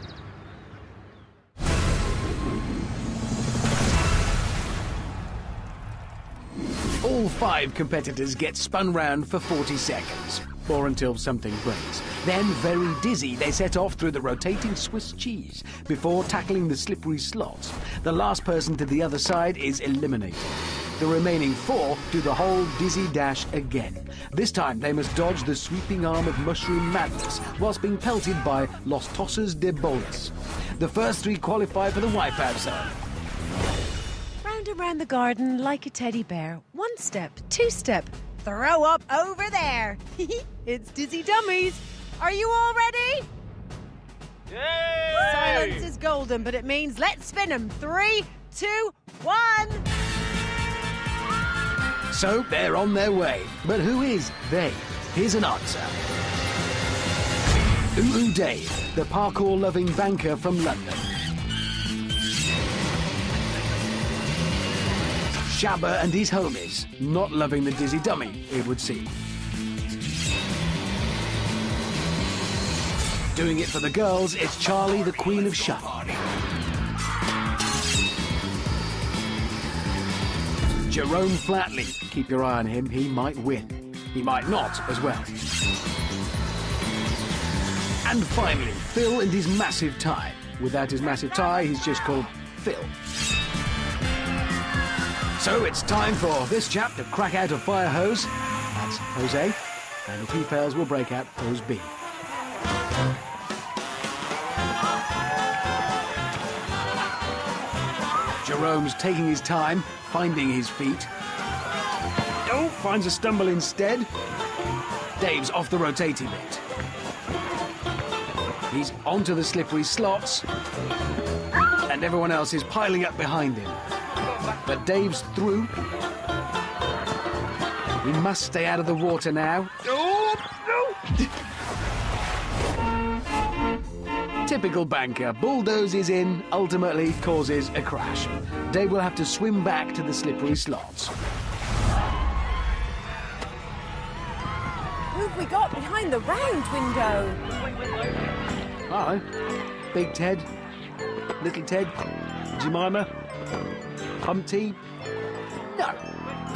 All five competitors get spun round for forty seconds, or until something breaks. Then, very dizzy, they set off through the rotating Swiss cheese before tackling the slippery slots. The last person to the other side is eliminated. The remaining four do the whole dizzy dash again. This time, they must dodge the sweeping arm of Mushroom Madness whilst being pelted by Los Tosses de Bolas. The first three qualify for the Wipeout Zone. Round around the garden like a teddy bear. One step, two step, throw up over there. It's Dizzy Dummies. Are you all ready? Yay! Silence is golden, but it means let's spin them. Three, two, one. So they're on their way. But who is they? Here's an answer. Ooh Dave, the parkour-loving banker from London. Jabba and his homies, not loving the dizzy dummy, it would seem. Doing it for the girls, it's Charlie, the Queen of Shut. Jerome Flatley, keep your eye on him, he might win. He might not as well. And finally, Phil and his massive tie. Without his massive tie, he's just called Phil. So it's time for this chap to crack out a fire hose. That's hose A. And if he fails, we'll break out hose B. Jerome's taking his time, finding his feet. Oh, finds a stumble instead. Dave's off the rotating bit. He's onto the slippery slots. And everyone else is piling up behind him. But Dave's through. We must stay out of the water now. Oh, no. Typical banker bulldozes in, ultimately causes a crash. Dave will have to swim back to the slippery slots. Who've we got behind the round window? Hello. Big Ted. Little Ted. Jemima. Humpty? No.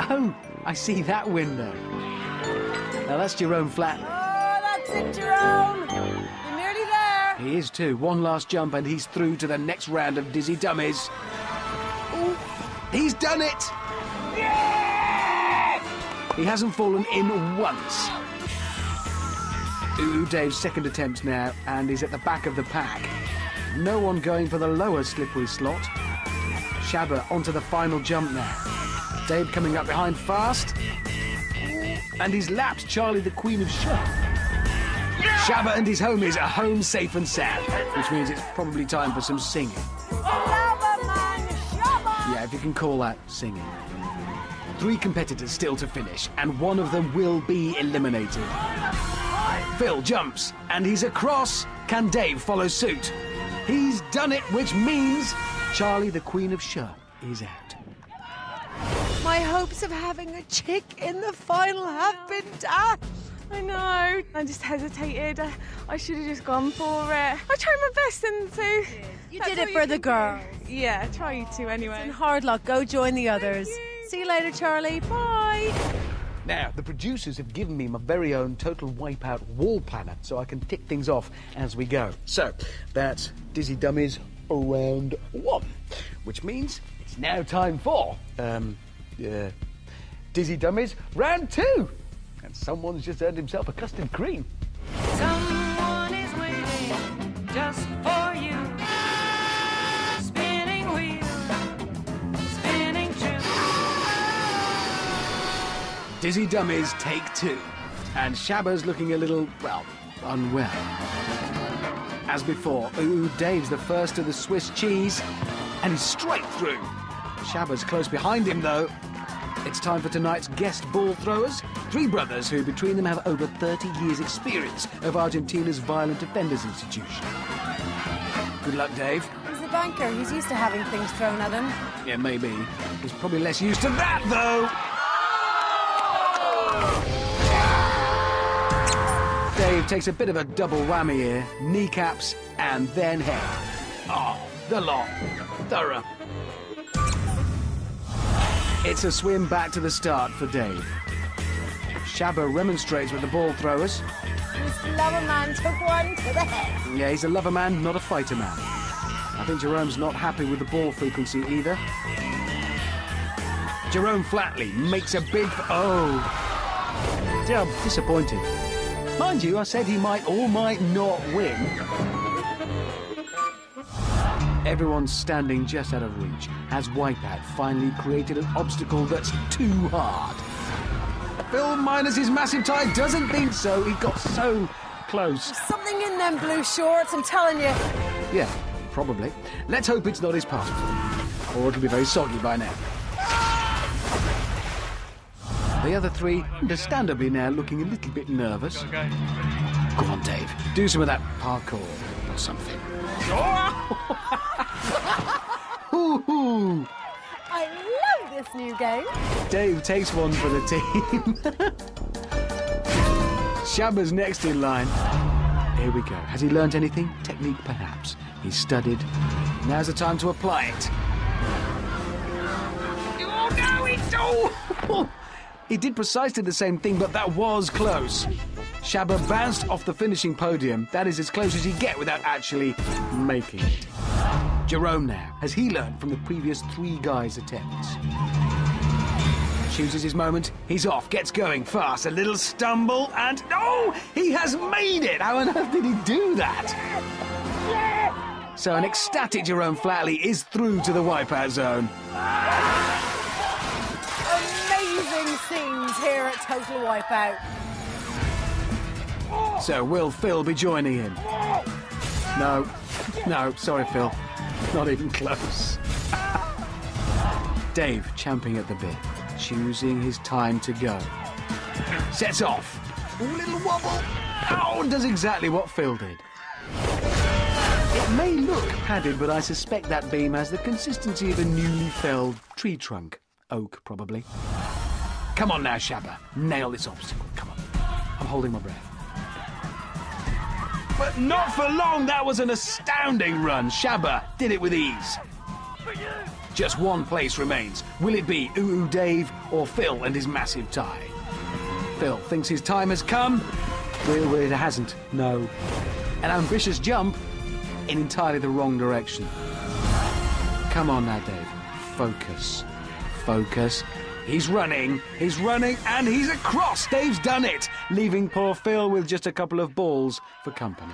Oh, I see that window. Now that's Jerome Flat. Oh, that's it, Jerome. You're nearly there. He is too. One last jump and he's through to the next round of Dizzy Dummies. Ooh, he's done it! Yes! He hasn't fallen in once. Ooh, Dave's second attempt now and he's at the back of the pack. No one going for the lower slippery slot. Shabba onto the final jump now. Dave coming up behind fast. And he's lapped Charlie, the Queen of Shh. Yeah! Shabba and his homies are home safe and sound, which means it's probably time for some singing. Yeah, if you can call that singing. Three competitors still to finish, and one of them will be eliminated. Phil jumps, and he's across. Can Dave follow suit? He's done it, which means Charlie, the Queen of Shh, is out. My hopes of having a chick in the final have been dashed. I know. I just hesitated. I, I should have just gone for it. I tried my best and so... You did, you did it for the girls. Yeah, I tried to anyway. And hard luck. Go join the others. You. See you later, Charlie. Bye. Now, the producers have given me my very own Total Wipeout wall planner so I can tick things off as we go. So, that's Dizzy Dummies round one, which means it's now time for, um, uh, Dizzy Dummies round two. And someone's just earned himself a custard cream. Someone is waiting just for you. Spinning wheel, spinning true. Dizzy Dummies take two. And Shabba's looking a little, well, unwell. As before, Ooh Dave's the first of the Swiss cheese, and he's straight through. Shabba's close behind him, though. It's time for tonight's guest ball throwers, three brothers who between them have over thirty years' experience of Argentina's Violent Offenders Institution. Good luck, Dave. He's a banker. He's used to having things thrown at him. Yeah, maybe. He's probably less used to that, though. Dave takes a bit of a double whammy here. Kneecaps and then head. Oh, the lot. Thorough. It's a swim back to the start for Dave. Shabba remonstrates with the ball throwers. Mister Loverman took one to the head. Yeah, he's a lover man, not a fighter man. I think Jerome's not happy with the ball frequency either. Jerome Flatley makes a big... Oh. Dub, disappointed. Mind you, I said he might or might not win. Everyone standing just out of reach. Has Wipeout finally created an obstacle that's too hard? Phil Miners' his massive tie doesn't think so. He got so close. There's something in them blue shorts, I'm telling you. Yeah, probably. Let's hope it's not his passport, or it'll be very soggy by now. The other three, understandably now, looking a little bit nervous. Go on, Dave. Do some of that parkour or something. Ooh. I love this new game. Dave takes one for the team. Shabba's next in line. Here we go. Has he learnt anything? Technique, perhaps. He's studied. Now's the time to apply it. Oh, no, it's all... He did precisely the same thing, but that was close. Shabba bounced off the finishing podium. That is as close as you get without actually making it. Jerome now, as he learned from the previous three guys' attempts. Chooses his moment. He's off, gets going fast. A little stumble and... Oh! He has made it! How on earth did he do that? So an ecstatic Jerome Flatley is through to the Wipeout Zone. Scenes here at Total Wipeout. So will Phil be joining him? No, no, sorry Phil, not even close. Dave champing at the bit, choosing his time to go. Sets off. Ooh, little wobble. Ow, does exactly what Phil did. It may look padded, but I suspect that beam has the consistency of a newly felled tree trunk. Oak, probably. Come on now, Shabba. Nail this obstacle. Come on. I'm holding my breath. But not for long. That was an astounding run. Shabba did it with ease. Just one place remains. Will it be Ooh Ooh Dave or Phil and his massive tie? Phil thinks his time has come. Well, it hasn't. No. An ambitious jump in entirely the wrong direction. Come on now, Dave. Focus. Focus. He's running, he's running, and he's across! Dave's done it, leaving poor Phil with just a couple of balls for company.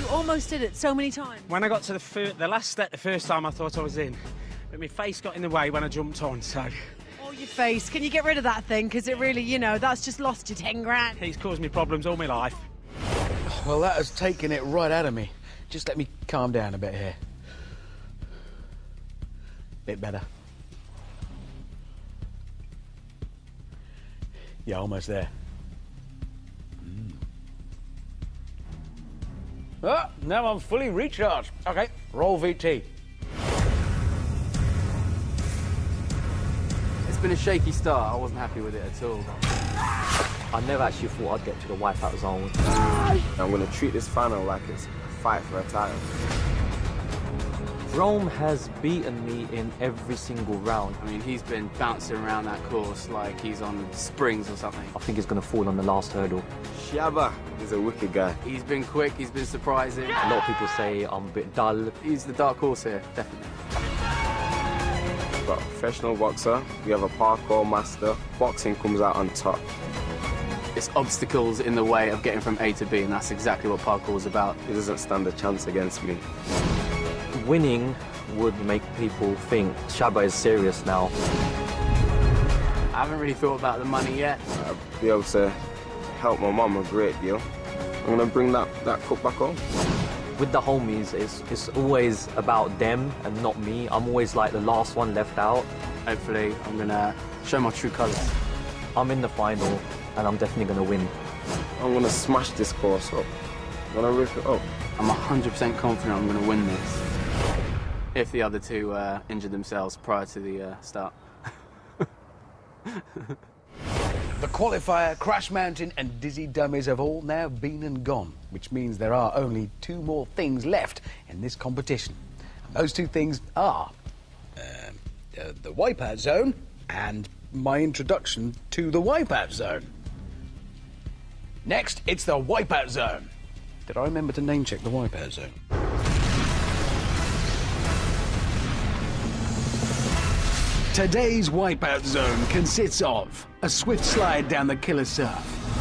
You almost did it so many times. When I got to the, fir the last step the first time, I thought I was in. But my face got in the way when I jumped on, so... Oh, your face. Can you get rid of that thing? Because it really, you know, that's just lost you ten grand. He's caused me problems all my life. Well, that has taken it right out of me. Just let me calm down a bit here. Bit better. Yeah, almost there. Mm. Ah, now I'm fully recharged. Okay, roll V T. It's been a shaky start. I wasn't happy with it at all. I never actually thought I'd get to the Wipeout Zone. I'm going to treat this final like it's a fight for a title. Jerome has beaten me in every single round. I mean, he's been bouncing around that course like he's on springs or something. I think he's going to fall on the last hurdle. Shabba is a wicked guy. He's been quick, he's been surprising. Yeah! A lot of people say I'm a bit dull. He's the dark horse here, definitely. We've got a professional boxer, we have a parkour master. Boxing comes out on top. It's obstacles in the way of getting from A to B, and that's exactly what parkour's about. He doesn't stand a chance against me. Winning would make people think Shabba is serious now. I haven't really thought about the money yet. I'd be able to help my mum a great deal. I'm gonna bring that, that cook back on. With the homies, it's, it's always about them and not me. I'm always like the last one left out. Hopefully, I'm gonna show my true colours. I'm in the final, and I'm definitely gonna win. I'm gonna smash this course up. I'm gonna rip it up. I'm one hundred percent confident I'm gonna win this. If the other two uh, injure themselves prior to the uh, start. The qualifier, Crash Mountain and Dizzy Dummies have all now been and gone, which means there are only two more things left in this competition. And those two things are uh, uh, the Wipeout Zone and my introduction to the Wipeout Zone. Next, it's the Wipeout Zone. Did I remember to name-check the Wipeout Zone? Today's Wipeout Zone consists of a swift slide down the killer surf,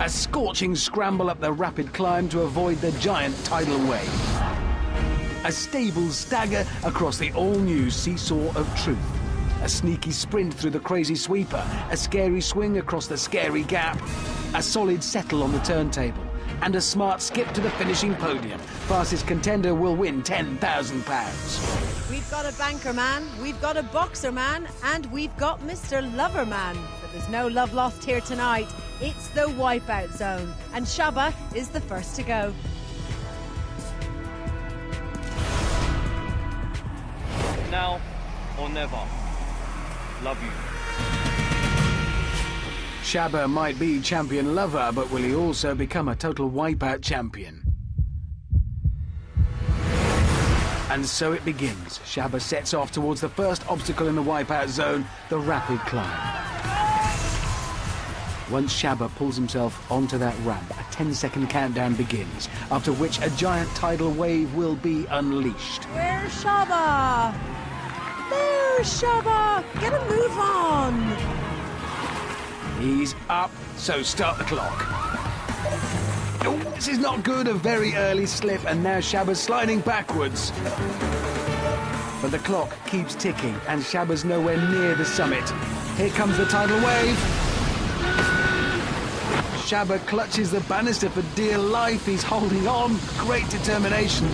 a scorching scramble up the rapid climb to avoid the giant tidal wave, a stable stagger across the all-new Seesaw of Truth, a sneaky sprint through the Crazy Sweeper, a scary swing across the Scary Gap, a solid settle on the turntable, and a smart skip to the finishing podium. Fastest contender will win ten thousand pounds. We've got a banker man, we've got a boxer man, and we've got Mister Lover Man. But there's no love lost here tonight. It's the Wipeout Zone, and Shabba is the first to go. Now or never. Love you. Shabba might be champion lover, but will he also become a total wipeout champion? And so it begins. Shabba sets off towards the first obstacle in the wipeout zone, the rapid climb. Once Shabba pulls himself onto that ramp, a ten second countdown begins, after which a giant tidal wave will be unleashed. Where's Shabba? There's Shabba! Get a move on! He's up, so start the clock. Oh, this is not good, a very early slip, and now Shabba's sliding backwards. But the clock keeps ticking, and Shabba's nowhere near the summit. Here comes the tidal wave. Shabba clutches the banister for dear life. He's holding on, great determination.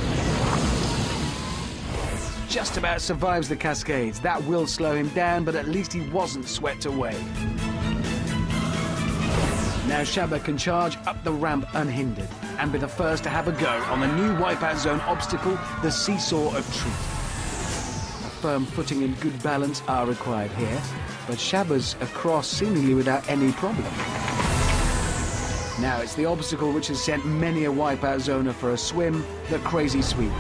Just about survives the cascades. That will slow him down, but at least he wasn't swept away. Now Shabba can charge up the ramp unhindered and be the first to have a go on the new Wipeout Zone obstacle, the Seesaw of Truth. A firm footing and good balance are required here, but Shabba's across seemingly without any problem. Now it's the obstacle which has sent many a Wipeout Zoner for a swim, the Crazy Sweeper.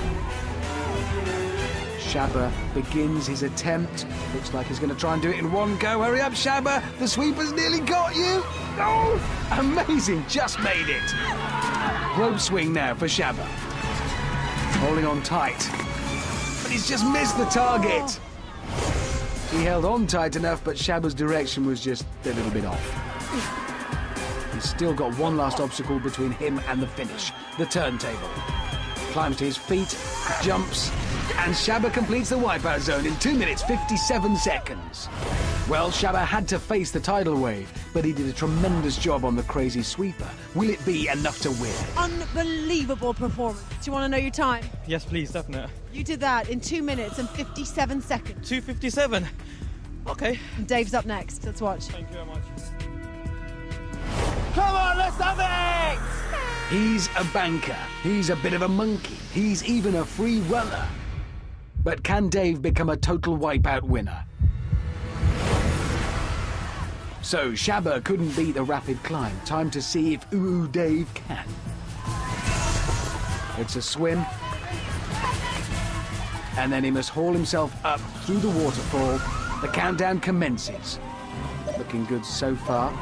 Shabba begins his attempt. Looks like he's going to try and do it in one go. Hurry up, Shabba! The sweeper's nearly got you! Oh! Amazing! Just made it! Rope swing now for Shabba. Holding on tight. But he's just missed the target! He held on tight enough, but Shabba's direction was just a little bit off. He's still got one last obstacle between him and the finish, the turntable. Climbs to his feet, jumps, and Shabba completes the Wipeout Zone in two minutes fifty-seven seconds. Well, Shabba had to face the tidal wave, but he did a tremendous job on the Crazy Sweeper. Will it be enough to win? Unbelievable performance. Do you want to know your time? Yes, please, definitely. You did that in two minutes and fifty-seven seconds. two fifty-seven? Okay. And Dave's up next. Let's watch. Thank you very much. Come on, let's have it! He's a banker. He's a bit of a monkey. He's even a free runner. But can Dave become a total wipeout winner? So Shabba couldn't beat the rapid climb. Time to see if Ooh Dave can. It's a swim. And then he must haul himself up through the waterfall. The countdown commences. Looking good so far.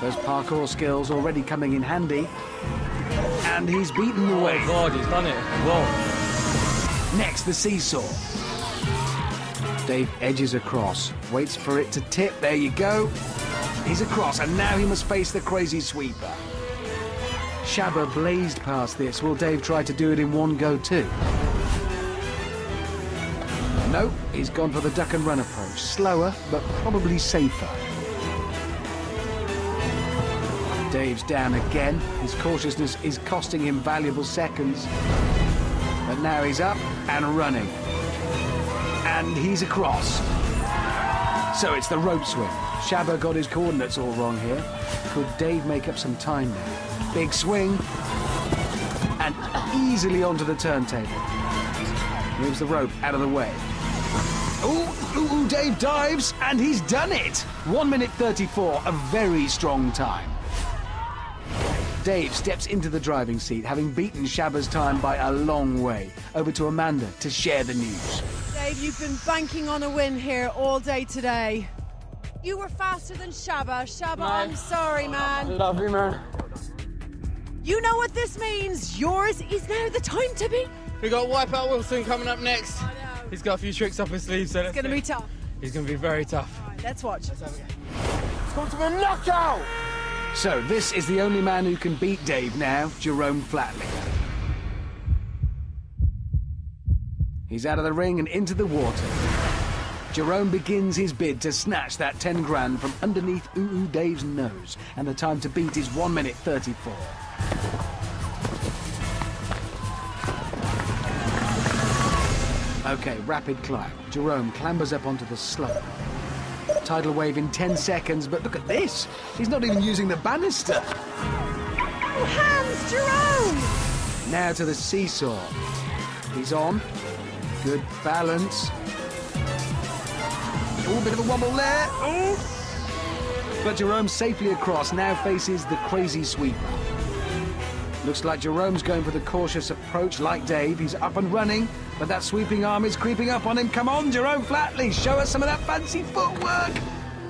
Those parkour skills already coming in handy. And he's beaten the wave. Oh God, he's done it. Whoa. Next, the seesaw. Dave edges across, waits for it to tip. There you go. He's across, and now he must face the Crazy Sweeper. Shabba blazed past this. Will Dave try to do it in one go too? No, he's gone for the duck and run approach. Slower, but probably safer. Dave's down again. His cautiousness is costing him valuable seconds. But now he's up and running. And he's across. So it's the rope swim. Shabba got his coordinates all wrong here. Could Dave make up some time now? Big swing. And easily onto the turntable. Moves the rope out of the way. Ooh, ooh, ooh, Dave dives, and he's done it! one minute thirty-four, a very strong time. Dave steps into the driving seat, having beaten Shabba's time by a long way. Over to Amanda to share the news. Dave, you've been banking on a win here all day today. You were faster than Shabba. Shabba, man. I'm sorry, man. Love you, man. You know what this means. Yours is now the time to be. We got Wipeout Wilson coming up next. I know. He's got a few tricks up his sleeve, so it's going to be tough. He's going to be very tough. Right, let's watch. Let's have a go. It's going to be a knockout. So this is the only man who can beat Dave now, Jerome Flatley. He's out of the ring and into the water. Jerome begins his bid to snatch that ten grand from underneath Ooh Ooh Dave's nose, and the time to beat is one minute thirty-four. OK, rapid climb. Jerome clambers up onto the slope. Tidal wave in ten seconds, but look at this. He's not even using the banister. Oh, hands, Jerome! Now to the seesaw. He's on. Good balance. Oh, a bit of a wobble there. Oh. But Jerome safely across, now faces the Crazy Sweeper. Looks like Jerome's going for the cautious approach, like Dave. He's up and running, but that sweeping arm is creeping up on him. Come on, Jerome Flatley, show us some of that fancy footwork.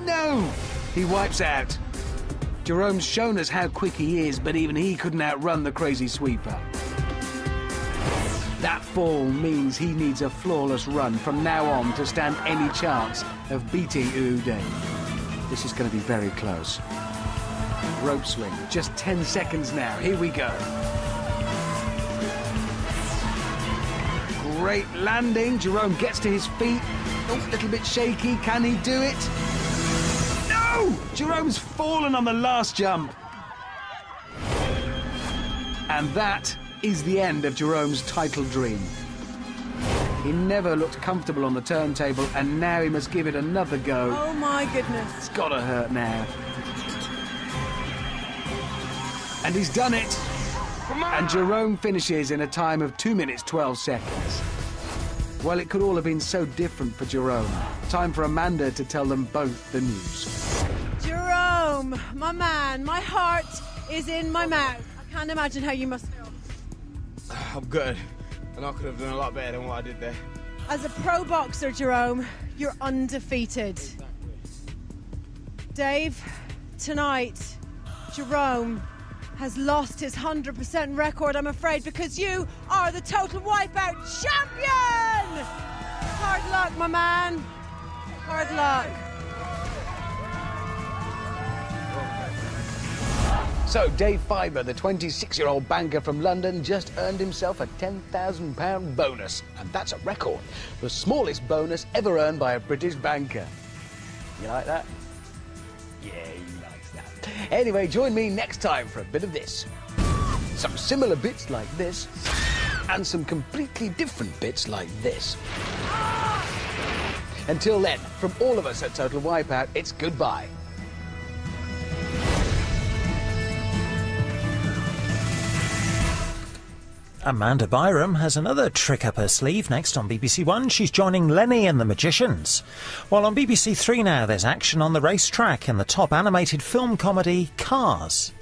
No! He wipes out. Jerome's shown us how quick he is, but even he couldn't outrun the Crazy Sweeper. That fall means he needs a flawless run from now on to stand any chance of beating Ooh Ooh Dave. This is going to be very close. Rope swing, just ten seconds now. Here we go. Great landing. Jerome gets to his feet. Oh, a little bit shaky. Can he do it? No! Jerome's fallen on the last jump. And that is the end of Jerome's title dream. He never looked comfortable on the turntable, and now he must give it another go. Oh, my goodness. It's gotta hurt now. And he's done it. And Jerome finishes in a time of two minutes, twelve seconds. Well, it could all have been so different for Jerome. Time for Amanda to tell them both the news. Jerome, my man, my heart is in my mouth. I can't imagine how you must feel. I'm good, and I could have done a lot better than what I did there. As a pro boxer, Jerome, you're undefeated. Exactly. Dave, tonight, Jerome has lost his one hundred percent record, I'm afraid, because you are the Total Wipeout champion! Hard luck, my man. Hard luck. So, Dave Fiber, the twenty-six-year-old banker from London, just earned himself a ten thousand pound bonus, and that's a record. The smallest bonus ever earned by a British banker. You like that? Yeah. Anyway, join me next time for a bit of this, some similar bits like this, and some completely different bits like this. Until then, from all of us at Total Wipeout, it's goodbye. Amanda Byram has another trick up her sleeve next on B B C One. She's joining Lenny and the Magicians. While on B B C Three now, there's action on the racetrack in the top animated film comedy Cars.